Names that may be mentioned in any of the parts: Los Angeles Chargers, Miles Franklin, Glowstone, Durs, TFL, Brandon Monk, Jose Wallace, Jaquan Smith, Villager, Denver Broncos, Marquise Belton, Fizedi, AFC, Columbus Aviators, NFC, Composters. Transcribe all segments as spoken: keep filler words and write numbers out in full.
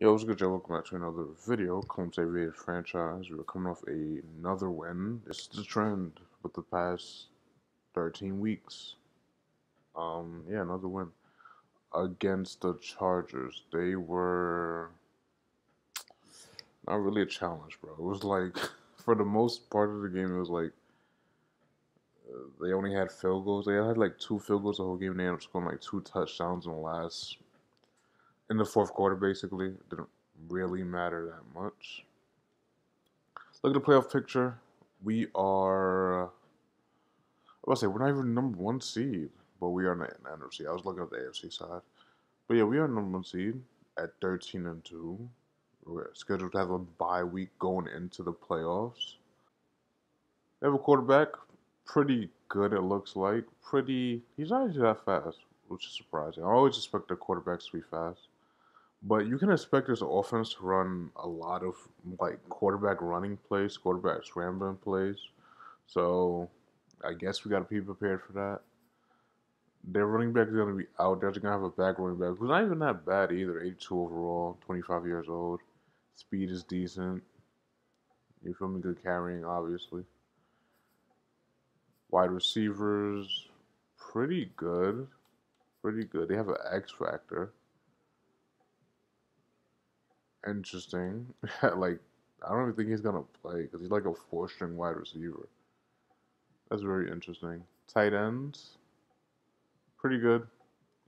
Yo, what's good, y'all? Welcome back to another video. Columbus Aviators franchise. We're coming off a, another win. It's the trend with the past thirteen weeks. Um, yeah, another win against the Chargers. They were not really a challenge, bro. It was like, for the most part of the game, it was like uh, they only had field goals. They had like two field goals the whole game. They ended up scoring like two touchdowns in the last. In the fourth quarter, basically, it didn't really matter that much. Look at the playoff picture. We are, I was about to say, we're not even number one seed, but we are in the N F C. I was looking at the A F C side. But yeah, we are number one seed at thirteen and two. We're scheduled to have a bye week going into the playoffs. They have a quarterback, pretty good, it looks like. Pretty, he's not actually that fast, which is surprising. I always expect the quarterbacks to be fast. But you can expect this offense to run a lot of like quarterback running plays, quarterback scrambling plays. So I guess we got to be prepared for that. Their running back is going to be out. They're going to have a back running back who's not even that bad either. eighty-two overall, twenty-five years old. Speed is decent. You feel me? Good carrying, obviously. Wide receivers, pretty good. Pretty good. They have an X factor. Interesting. Like, I don't even think he's gonna play because he's like a four-string wide receiver. That's very interesting. Tight ends, pretty good.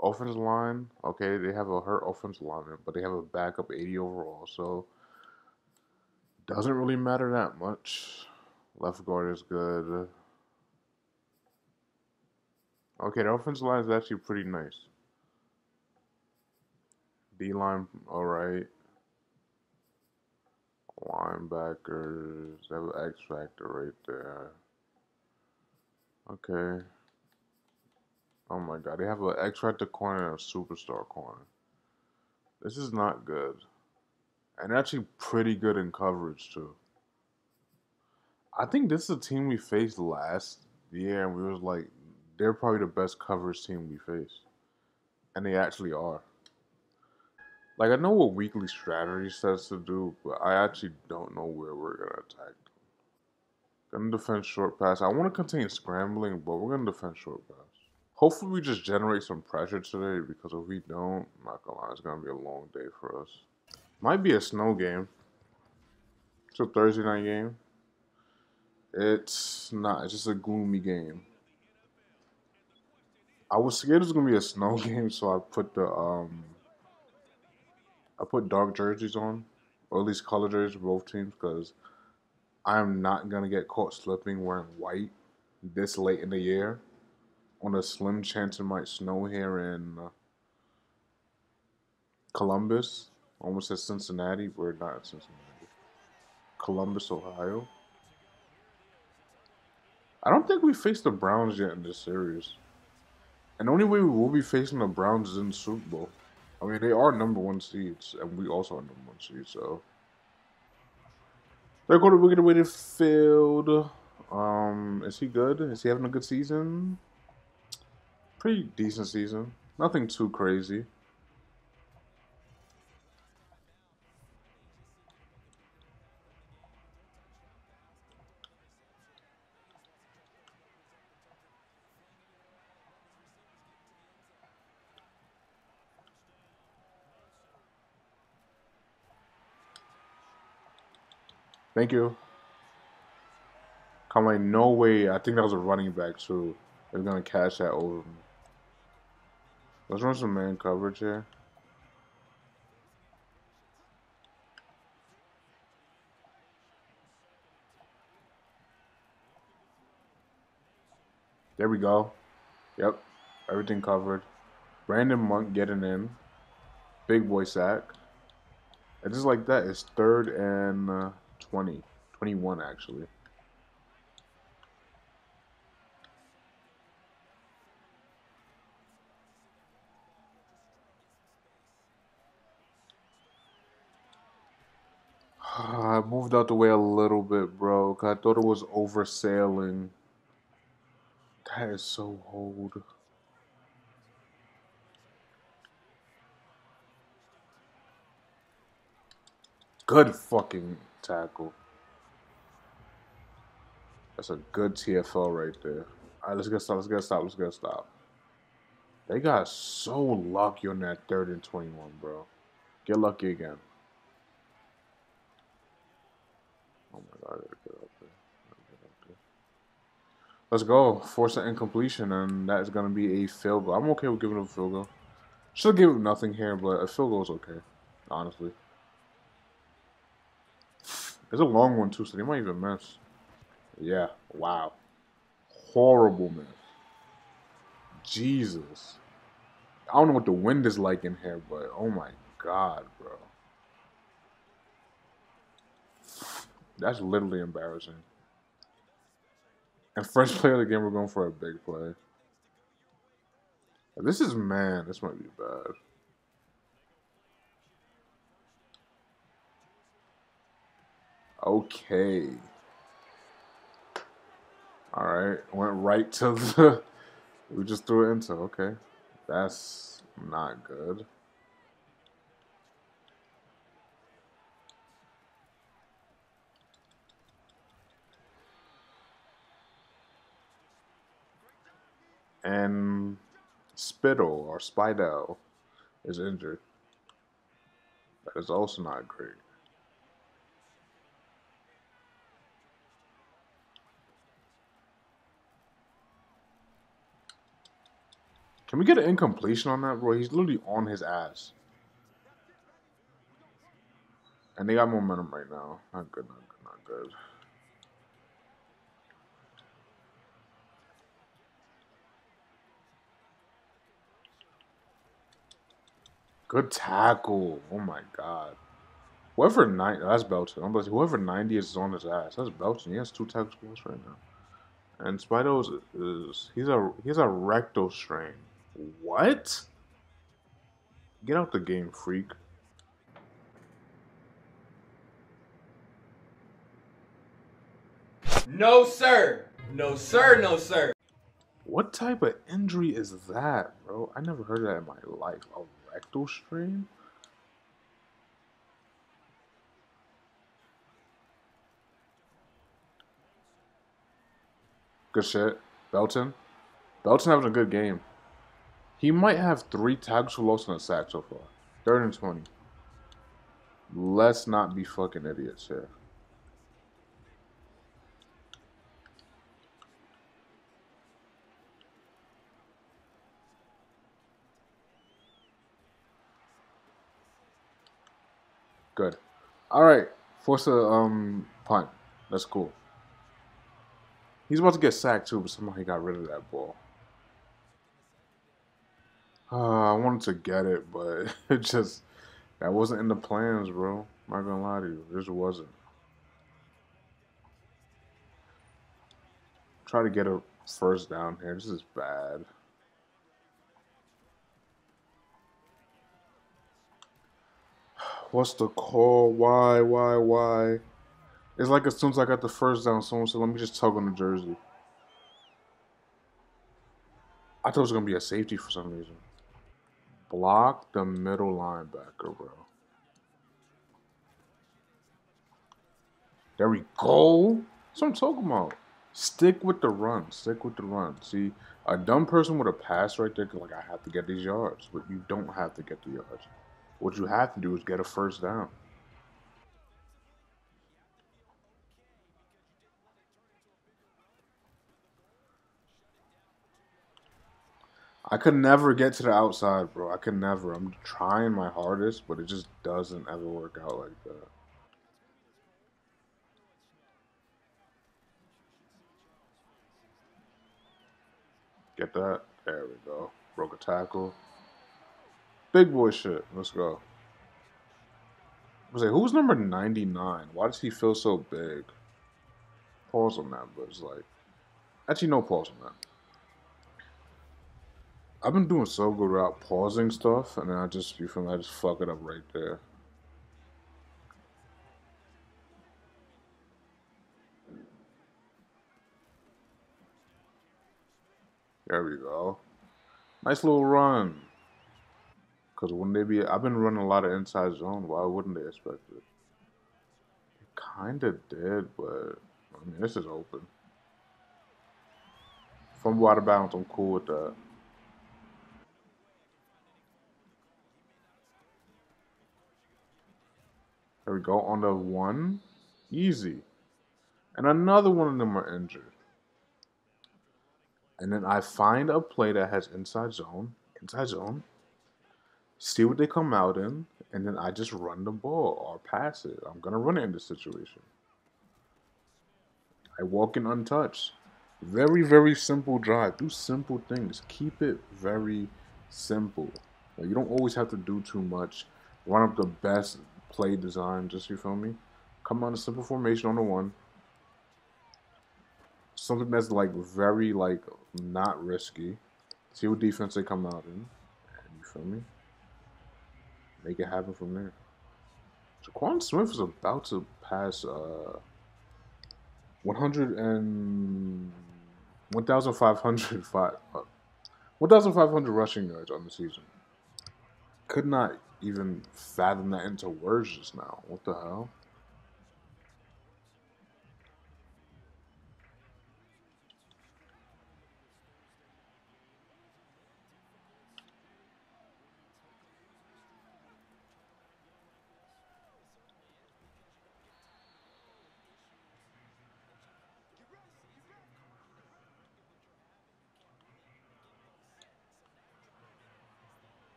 Offensive line, okay. They have a hurt offensive lineman, but they have a backup eighty overall, so doesn't really matter that much. Left guard is good. Okay, the offensive line is actually pretty nice. D-line, alright. Linebackers, they have an X factor right there. Okay. Oh my god, they have an X factor corner and a superstar corner. This is not good. And actually pretty good in coverage, too. I think this is a team we faced last year, and we was like, they're probably the best coverage team we face. And they actually are. Like, I know what weekly strategy says to do, but I actually don't know where we're going to attack them. Going to defend short pass. I want to contain scrambling, but we're going to defend short pass. Hopefully we just generate some pressure today, because if we don't, I'm not going to lie, it's going to be a long day for us. Might be a snow game. It's a Thursday night game. It's not. It's just a gloomy game. I was scared it was gonna be a snow game, so I put the um, I put dark jerseys on, or at least color jerseys for both teams, because I'm not gonna get caught slipping wearing white this late in the year. On a slim chance it might snow here in uh, Columbus, almost at Cincinnati. We're not at Cincinnati, Columbus, Ohio. I don't think we faced the Browns yet in this series. And the only way we will be facing the Browns is in the Super Bowl. I mean, they are number one seeds, and we also are number one seeds, so. They're going to wicked away to field. Um, is he good? Is he having a good season? Pretty decent season. Nothing too crazy. Thank you. I'm like, no way. I think that was a running back, too. They're going to catch that over me. Let's run some man coverage here. There we go. Yep. Everything covered. Brandon Monk getting in. Big boy sack. And just like that, it's third and... Uh, twenty. twenty-one, actually. I moved out the way a little bit, bro, because I thought it was oversailing. That is so old. good fucking tackle. That's a good T F L right there. All right, let's get a stop. Let's get a stop. Let's get a stop. They got so lucky on that third and twenty-one, bro. Get lucky again. Oh my God, I gotta get up there. I gotta get up there. Let's go. Force an incompletion, and that is gonna be a field goal. I'm okay with giving up a field goal. Should give up nothing here, but a field goal is okay, honestly. It's a long one too, so they might even miss. Yeah. Wow. Horrible miss. Jesus. I don't know what the wind is like in here, but oh my God, bro. That's literally embarrassing. And first play of the game, we're going for a big play. This is, man, this might be bad. Okay. Alright, went right to the... We just threw it into, okay. That's not good. And Spittle or Spidel is injured. That is also not great. Can we get an incompletion on that, bro? He's literally on his ass. And they got momentum right now. Not good, not good, not good. Good tackle. Oh my God. Whoever ninety, that's Belton. I'm like, whoever ninety is on his ass. That's Belton. He has two tackles for us right now. And Spido's is he's a he's a rectal strain. What? Get out the game, freak. No, sir. No, sir. No, sir. What type of injury is that, bro? I never heard of that in my life. A rectal strain? Good shit. Belton. Belton having a good game. He might have three tackles for loss and a sack so far. Third and twenty. Let's not be fucking idiots here. Good. Alright. Force a um punt. That's cool. He's about to get sacked too, but somehow he got rid of that ball. Uh, I wanted to get it, but it just, that wasn't in the plans, bro. I'm not gonna lie to you, it just wasn't. Try to get a first down here, this is bad. What's the call? Why, why, why? It's like as soon as I got the first down, someone said, let me just tug on the jersey. I thought it was going to be a safety for some reason. Block the middle linebacker, bro. There we go. That's what I'm talking about. Stick with the run. Stick with the run. See, a dumb person with a pass right there, like, I have to get these yards. But you don't have to get the yards. What you have to do is get a first down. I could never get to the outside, bro. I could never. I'm trying my hardest, but it just doesn't ever work out like that. Get that? There we go. Broke a tackle. Big boy shit. Let's go. I was like, who's number ninety-nine? Why does he feel so big? Pause on that, but it's like... Actually, no pause on that. I've been doing so good without pausing stuff, and then I just, you feel me, I just fuck it up right there. There we go. Nice little run. Because wouldn't they be, I've been running a lot of inside zone, why wouldn't they expect it? kind of did, but I mean, this is open. If I'm out of bounds, I'm cool with that. There we go, on the one. Easy. And another one of them are injured. And then I find a play that has inside zone, inside zone, see what they come out in, and then I just run the ball or pass it. I'm going to run it in this situation. I walk in untouched. Very, very simple drive. Do simple things. Keep it very simple. Like, you don't always have to do too much. Run up the best play design, just, you feel me? Come on, a simple formation on the one. Something that's like very like not risky. See what defense they come out in. You feel me? Make it happen from there. Jaquan Smith is about to pass uh one thousand five hundred rushing yards on the season. Could not even fathom that into words just now. What the hell?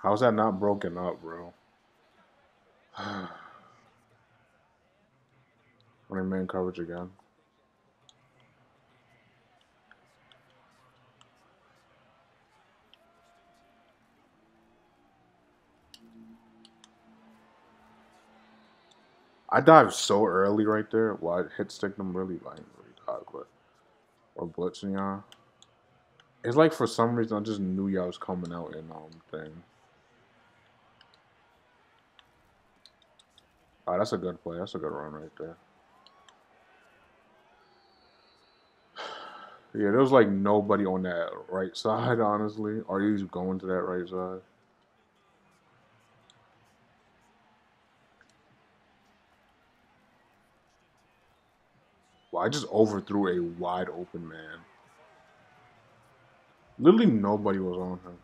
How's that not broken up, bro? Running man coverage again. I dive so early right there. Well, I hit stick them really, like, really dive, but or blitzing y'all. It's like for some reason I just knew y'all was coming out in um thing. Oh, that's a good play. That's a good run right there. Yeah, there was like nobody on that right side, honestly. Or you just going to that right side? Well, I just overthrew a wide open man. Literally nobody was on him.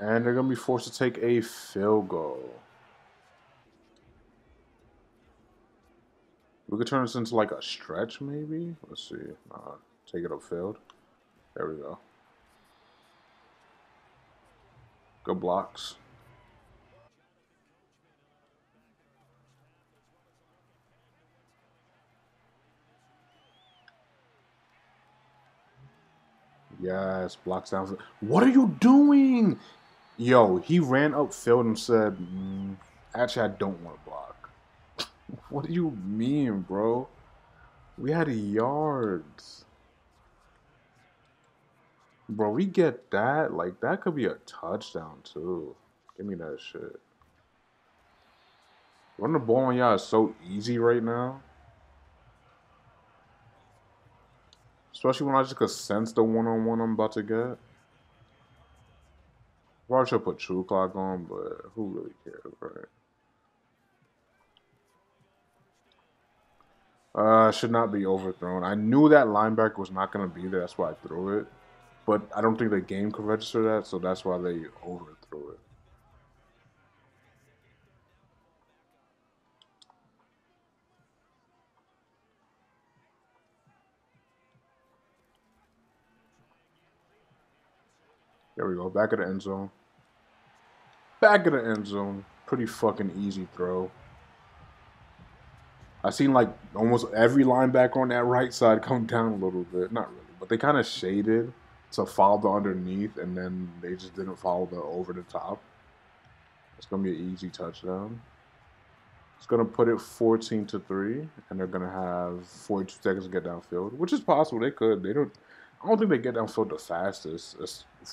And they're going to be forced to take a field goal. We could turn this into like a stretch maybe. Let's see. Nah, take it upfield. There we go. Good blocks. Yes, blocks down. What are you doing? Yo, he ran upfield and said, mm, actually, I don't want to block. What do you mean, bro? We had yards. Bro, we get that. Like, that could be a touchdown, too. Give me that shit. Running the ball on y'all is so easy right now. Especially when I just could sense the one-on-one I'm about to get. Probably should put true clock on, but who really cares, right? Uh, should not be overthrown. I knew that linebacker was not going to be there. That's why I threw it. But I don't think the game could register that, so that's why they overthrew it. There we go. Back of the end zone. Back of the end zone. Pretty fucking easy throw. I seen like almost every linebacker on that right side come down a little bit. Not really, but they kind of shaded to follow the underneath, and then they just didn't follow the over the top. It's going to be an easy touchdown. It's going to put it fourteen to three, and they're going to have forty-two seconds to get downfield, which is possible. They could. They don't. I don't think they get downfield the fastest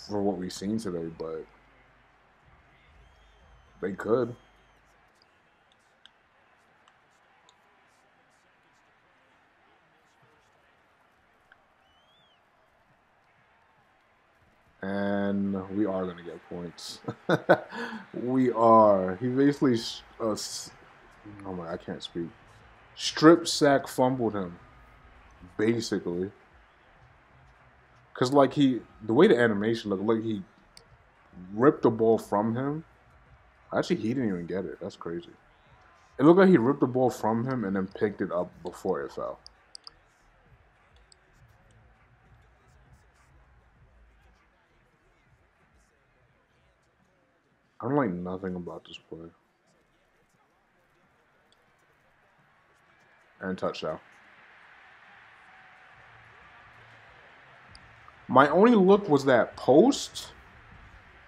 for what we've seen today, but they could. are going to get points. We are. He basically, uh, oh my, I can't speak. Strip sack fumbled him, basically. Cause like he, the way the animation looked, like he ripped the ball from him. Actually, he didn't even get it. That's crazy. It looked like he ripped the ball from him and then picked it up before it fell. I don't like nothing about this play. And touchdown. My only look was that post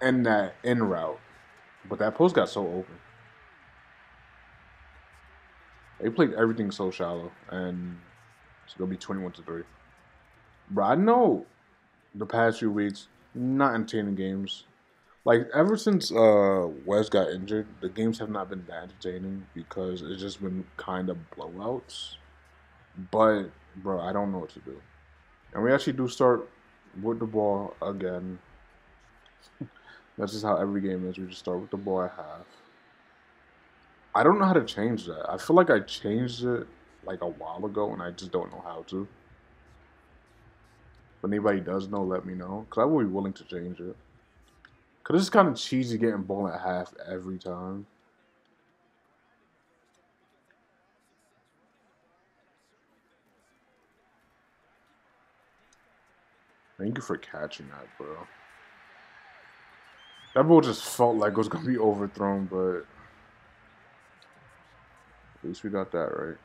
and that in route. But that post got so open. They played everything so shallow. And it's going to be twenty-one to three. Bro, I know the past few weeks, not entertaining games. Like, ever since uh, Wes got injured, the games have not been that entertaining because it's just been kind of blowouts. But, bro, I don't know what to do. And we actually do start with the ball again. That's just how every game is. We just start with the ball at half. I don't know how to change that. I feel like I changed it, like, a while ago, and I just don't know how to. If anybody does know, let me know, because I will be willing to change it. Because it's kind of cheesy getting ball at half every time. Thank you for catching that, bro. That ball just felt like it was going to be overthrown, but at least we got that right.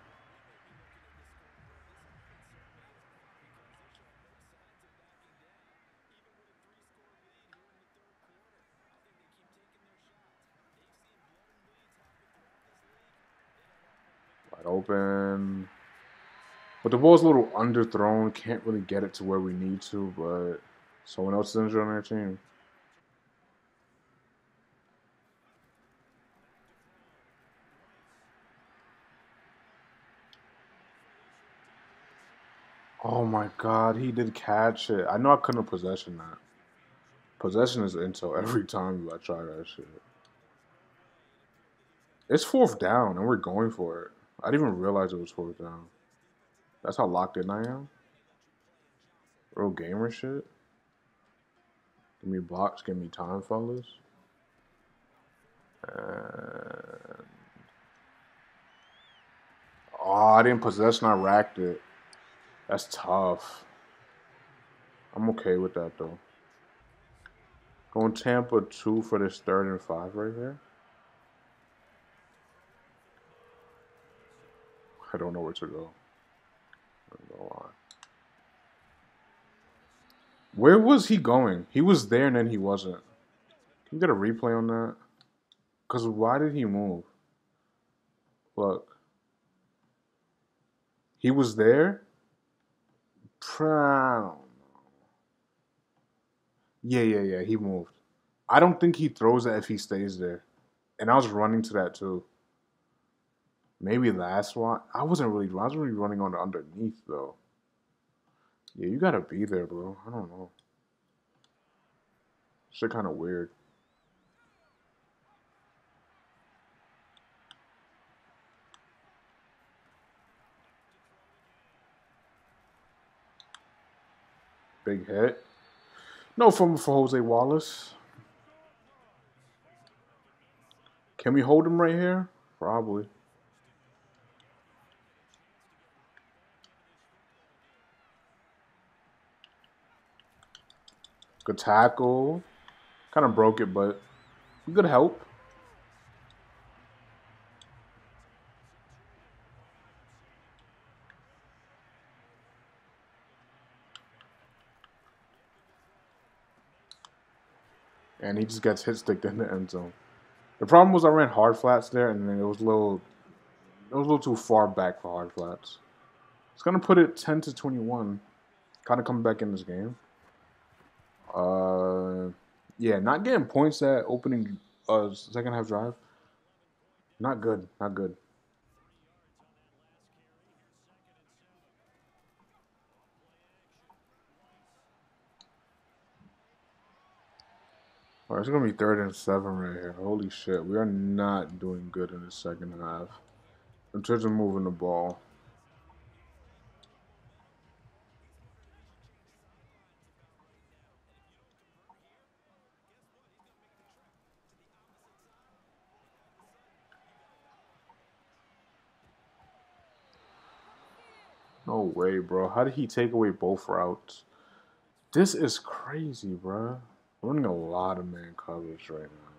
Open, but the ball's a little underthrown. Can't really get it to where we need to, but someone else is injured on our team. Oh my God, he did catch it. I know I couldn't have possession that. Possession is intel every time I try that shit. It's fourth down, and we're going for it. I didn't even realize it was fourth down. That's how locked in I am. Real gamer shit. Give me blocks, give me time, fellas. And... oh, I didn't possess and I racked it. That's tough. I'm okay with that, though. Going Tampa two for this third and five right here. I don't know where to go. Go on. Where was he going? He was there and then he wasn't. Can you get a replay on that? Because why did he move? Look. He was there? I don't know. Yeah, yeah, yeah. He moved. I don't think he throws that if he stays there. And I was running to that too. Maybe last one. I wasn't really. I was really running on the underneath though. Yeah, you gotta be there, bro. I don't know. Shit, kind of weird. Big hit. No fumble for Jose Wallace. Can we hold him right here? Probably. Good tackle. Kind of broke it, but good help. And he just gets hit sticked in the end zone. The problem was I ran hard flats there, and then it was a little, it was a little too far back for hard flats. It's gonna put it ten to twenty-one. Kind of coming back in this game. Uh, yeah, not getting points that opening uh, second half drive. Not good, not good. All right, it's going to be third and seven right here. Holy shit. We are not doing good in the second half in terms of moving the ball. No way, bro. How did he take away both routes? This is crazy, bro. Running a lot of man coverage right now.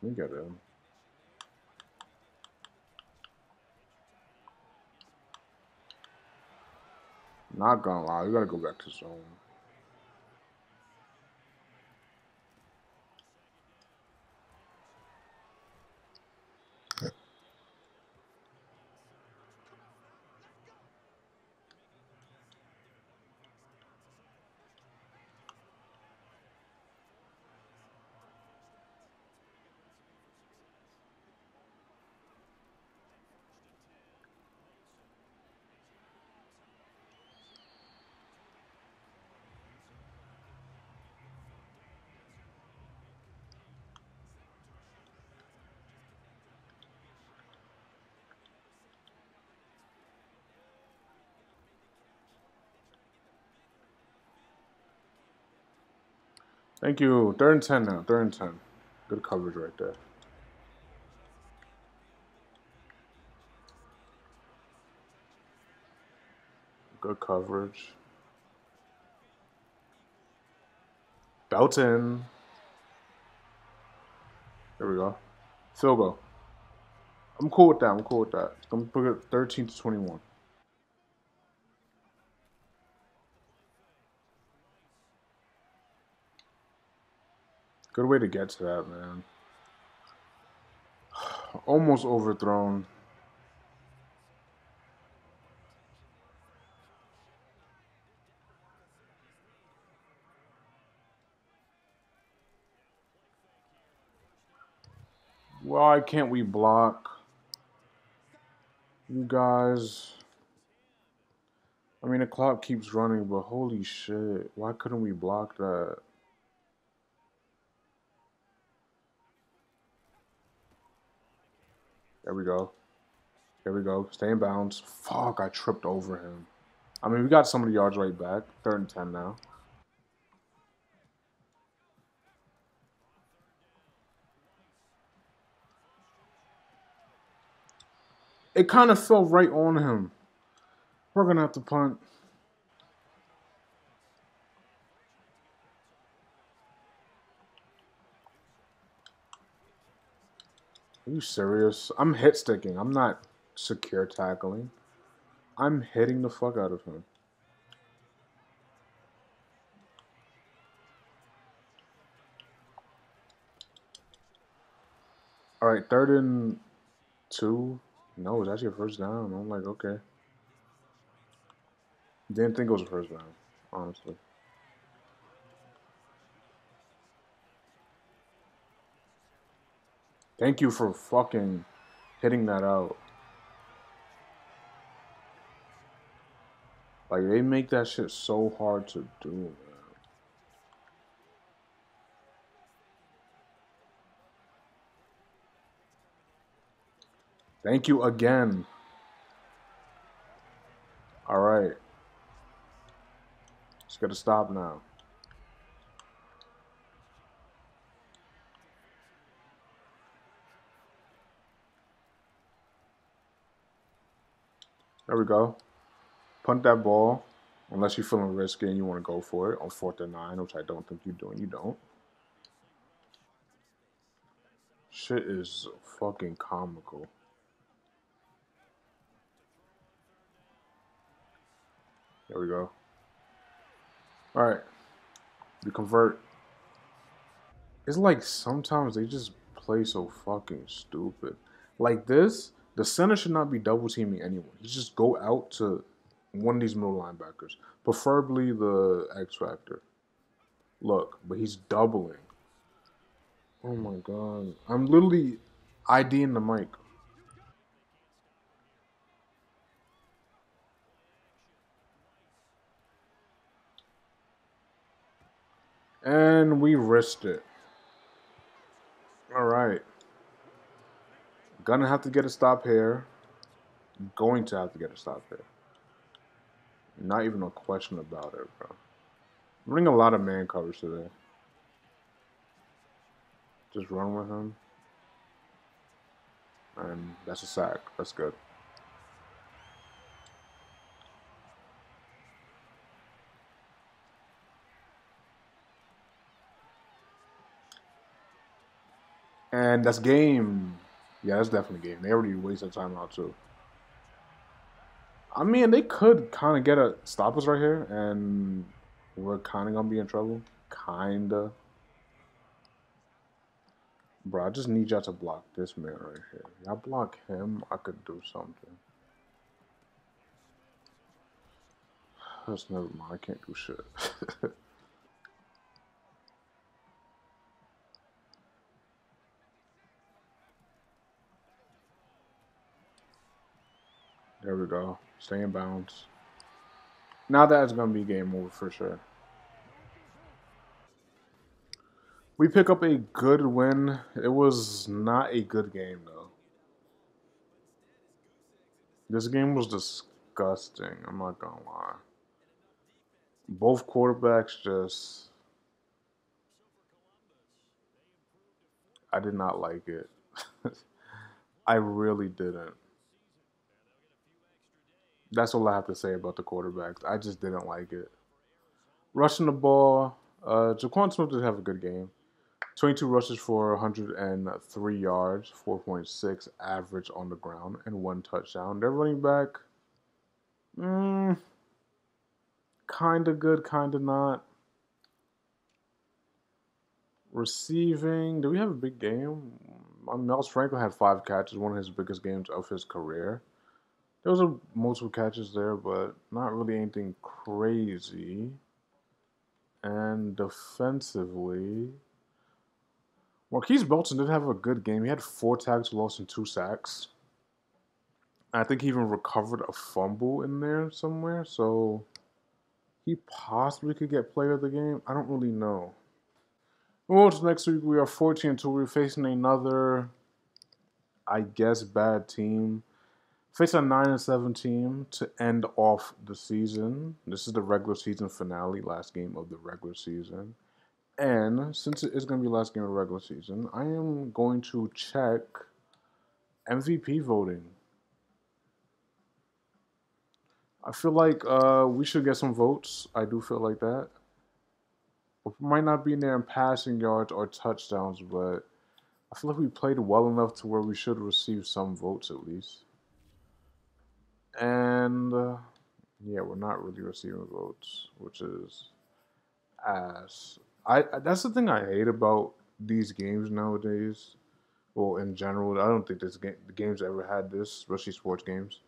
Can we get him? Not gonna lie, we gotta go back to zone. Thank you. Third and ten now. Third and ten. Good coverage right there. Good coverage. Belton. There we go. Field goal. I'm cool with that. I'm cool with that. I'm going to put it thirteen to twenty-one. Good way to get to that, man. Almost overthrown. Why can't we block? You guys. I mean, the clock keeps running, but holy shit. Why couldn't we block that? There we go. There we go. Stay in bounds. Fuck, I tripped over him. I mean, we got some of the yards right back. Third and ten now. It kind of fell right on him. We're going to have to punt. Are you serious? I'm hit sticking. I'm not secure tackling. I'm hitting the fuck out of him. All right, third and two. No, it's actually a first down. I'm like, okay. Didn't think it was a first down, honestly. Thank you for fucking hitting that out. Like, they make that shit so hard to do, man. Thank you again. All right. It's gotta stop now. There we go. Punt that ball, unless you're feeling risky and you want to go for it on fourth and nine, which I don't think you're doing. You don't. Shit is fucking comical. There we go. All right, we convert. It's like sometimes they just play so fucking stupid. Like this. The center should not be double teaming anyone. You just go out to one of these middle linebackers, preferably the X Factor. Look, but he's doubling. Oh my god. I'm literally IDing the mic. And we risked it. All right. Gonna have to get a stop here. Going to have to get a stop here. Not even a question about it, bro. I'm running a lot of man coverage today. Just run with him. And that's a sack. That's good. And that's game. Yeah, that's definitely game. They already wasted time out too. I mean, they could kind of get a stop us right here, and we're kind of going to be in trouble. Kind of. Bro, I just need y'all to block this man right here. Y'all block him, I could do something. That's never mind. I can't do shit. There we go. Stay in bounds. Now that's going to be game over for sure. We pick up a good win. It was not a good game, though. This game was disgusting. I'm not going to lie. Both quarterbacks just... I did not like it. I really didn't. That's all I have to say about the quarterbacks. I just didn't like it. Rushing the ball. Uh, Jaquan Smith did have a good game. twenty-two rushes for one hundred three yards, four point six average on the ground, and one touchdown. Their running back, mm, kind of good, kind of not. Receiving, do we have a big game? Miles Franklin had five catches, one of his biggest games of his career. There was a, multiple catches there, but not really anything crazy. And defensively... Marquise Belton did have a good game. He had four tackles, lost, and two sacks. I think he even recovered a fumble in there somewhere, so he possibly could get player of the game. I don't really know. Well, next week we are fourteen and two. We're facing another, I guess, bad team. Face a nine and seven team to end off the season. This is the regular season finale, last game of the regular season. And since it is going to be last game of the regular season, I am going to check M V P voting. I feel like uh, we should get some votes. I do feel like that. We might not be in there in passing yards or touchdowns, but I feel like we played well enough to where we should receive some votes at least. And uh, yeah, we're not really receiving votes, which is ass. I, that's the thing I hate about these games nowadays. Well, in general, I don't think this game, the games ever had this, especially sports games.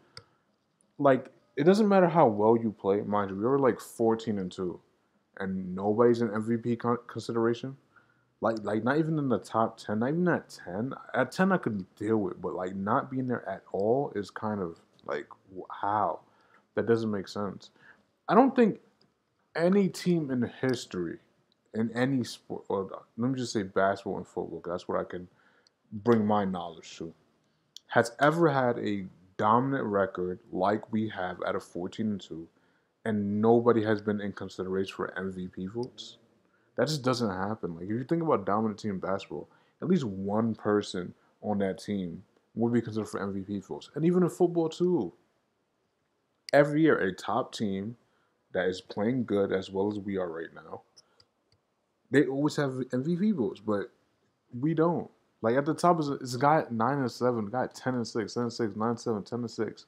Like, it doesn't matter how well you play. Mind you, we were like fourteen and two, and nobody's in M V P con consideration. Like, like not even in the top ten, not even at ten. At ten, I could deal with, but like not being there at all is kind of like, how? That doesn't make sense. I don't think any team in history. In any sport, or let me just say basketball and football, that's what I can bring my knowledge to, has ever had a dominant record like we have at a fourteen and two, and nobody has been in consideration for M V P votes. That just doesn't happen. Like, if you think about dominant team basketball, at least one person on that team would be considered for M V P votes. And even in football, too. Every year, a top team that is playing good as well as we are right now, they always have M V P votes, but we don't. Like, at the top, it's a guy nine and seven, a guy ten and six, ten and six, nine and seven, ten and six,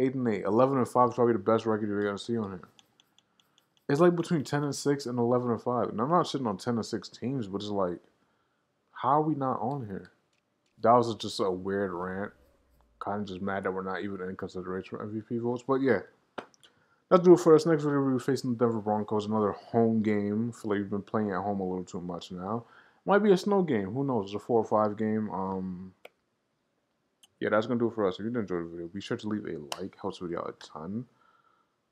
eight and eight, eleven and five is probably the best record you're going to see on here. It's like between ten and six and eleven and five. And I'm not sitting on ten and six teams, but it's like, how are we not on here? That was just a weird rant. Kind of just mad that we're not even in consideration for M V P votes, but yeah. Let's do it for us. Next video, we'll be facing the Denver Broncos. Another home game. I feel like we've been playing at home a little too much now. Might be a snow game. Who knows? It's a four or five game. Um, yeah, that's going to do it for us. If you did enjoy the video, be sure to leave a like. Helps the video out a ton.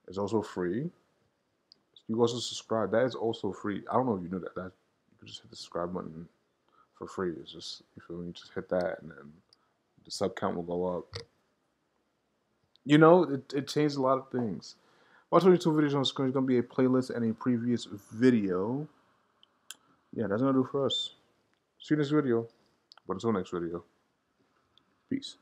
It's also free. You can also subscribe. That is also free. I don't know if you knew that. That you could just hit the subscribe button for free. It's just, you feel me? Just hit that, and then the sub count will go up. You know, it, it changed a lot of things. Watch twenty-two videos on the screen. It's going to be a playlist and a previous video. Yeah, that's going to do for us. See you next video. But until next video, peace.